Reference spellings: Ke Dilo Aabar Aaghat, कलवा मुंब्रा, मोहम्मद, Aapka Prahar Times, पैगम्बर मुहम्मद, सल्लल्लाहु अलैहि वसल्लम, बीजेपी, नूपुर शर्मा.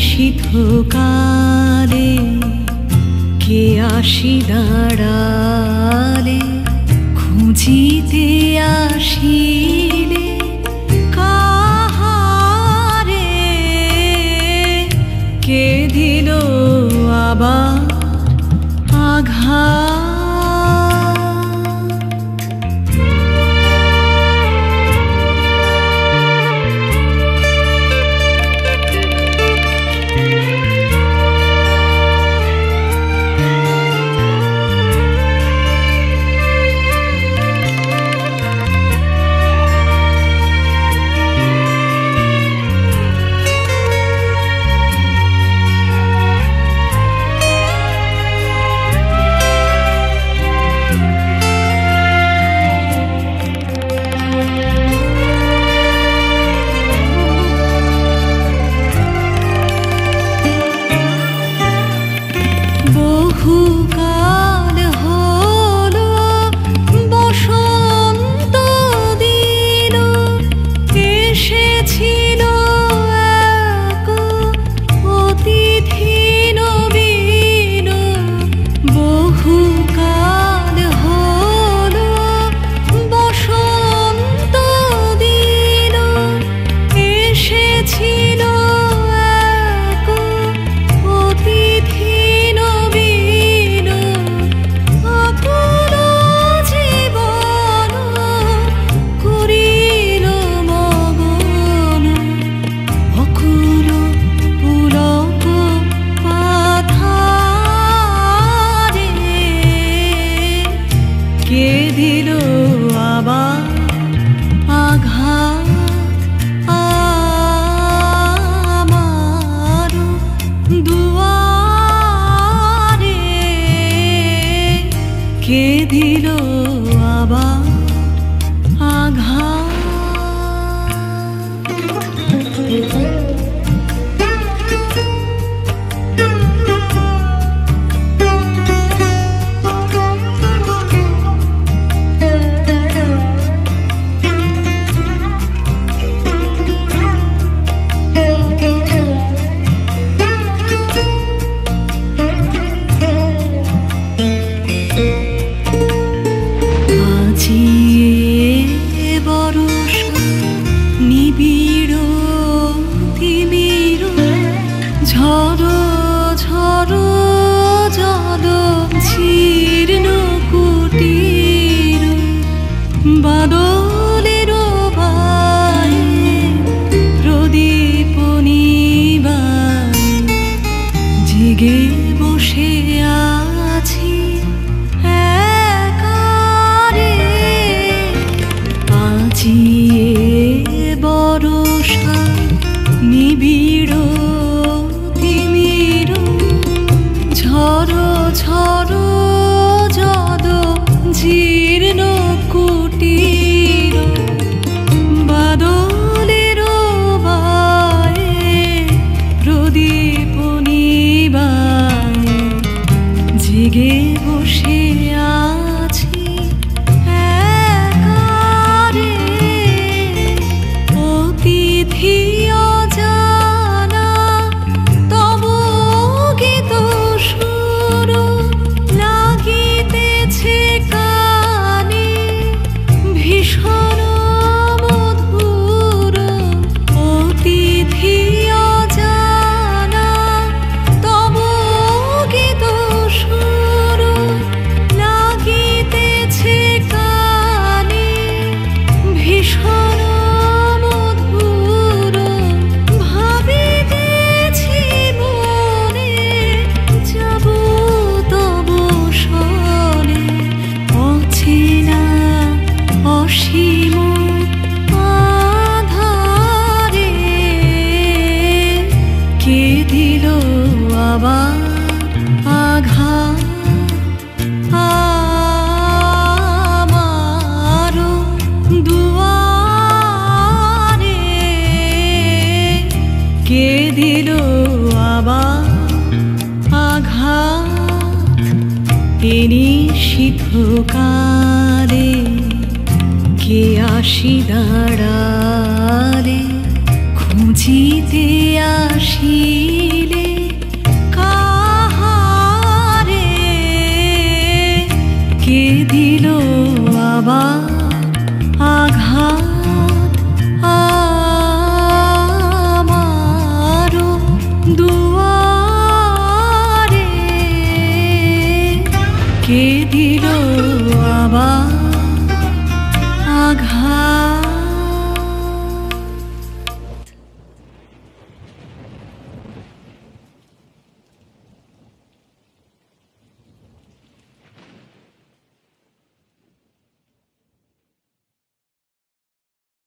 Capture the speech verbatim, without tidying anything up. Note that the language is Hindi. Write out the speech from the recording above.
शीतकाले के आशी दाड़ाले खुजिते आशीले काहारे के दिलो आबार आघात। के दिलो आबार आघात। धिया जा आवार आघात आमारो दुआरे के दिलो आवार आघात तेरी शीतकारे के आशी दाड़ारे खुँजीते आशी।